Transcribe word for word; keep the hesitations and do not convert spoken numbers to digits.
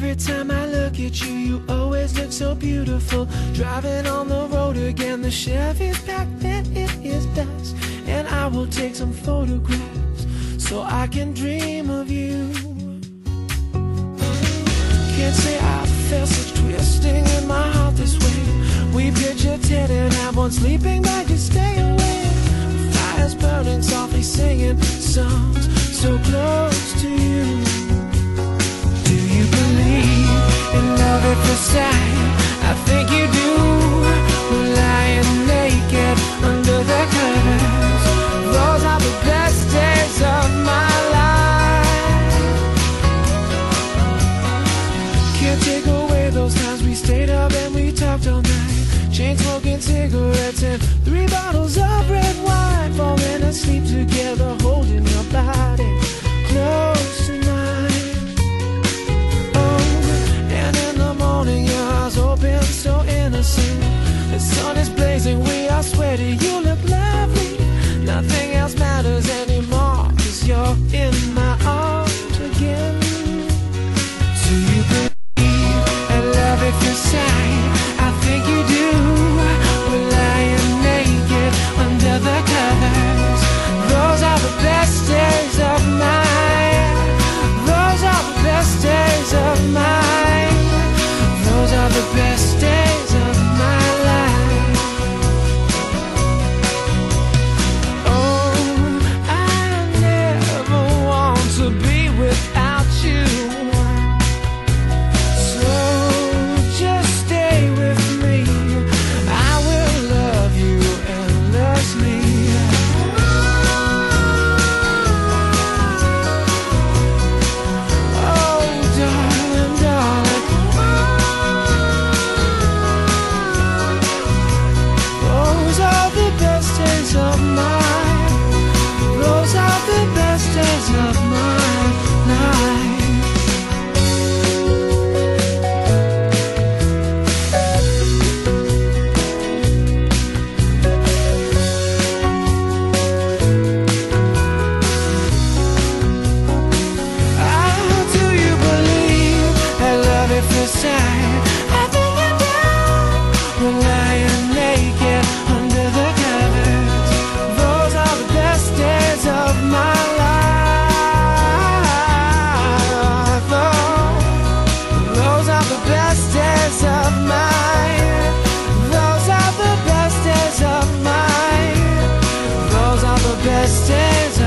Every time I look at you, you always look so beautiful. Driving on the road again, the Chevy's packed and it is dusk. And I will take some photographs so I can dream of you. Can't say I felt such twisting in my heart this way. We picture Ted and I once sleeping back and stay away. Fires burning softly, singing songs so close to you. Do you believe in love at first sight? I think you do. We're lying naked under the covers. Those are the best days of my life. Can't take away those times we stayed up and we talked all night. Chain smoking cigarettes and three bottles of red wine. Falling asleep together, holding your body close to mine. Oh, and in the morning your eyes open so innocent. The sun is blazing, we are sweating, you look lovely. Nothing else matters anymore, 'cause you're in my arms again. Do you believe in love at first sight? I think you do. We're lying naked under the covers. Those are the best days of mine. Those are the best days of mine. Those are the best days of my life. Oh, I never want to be without you. So just stay with me. I will love you endlessly. Oh, darling, darling. Those are the best days of mine. Those are the best days of my life. Oh, do you believe in love at first sight? I think I do. We're lying naked under the covers. Those are the best days of my life. Oh, those are the best days of mine. Those are the best days of mine. Those are the best days.